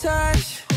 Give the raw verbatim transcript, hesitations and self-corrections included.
touch.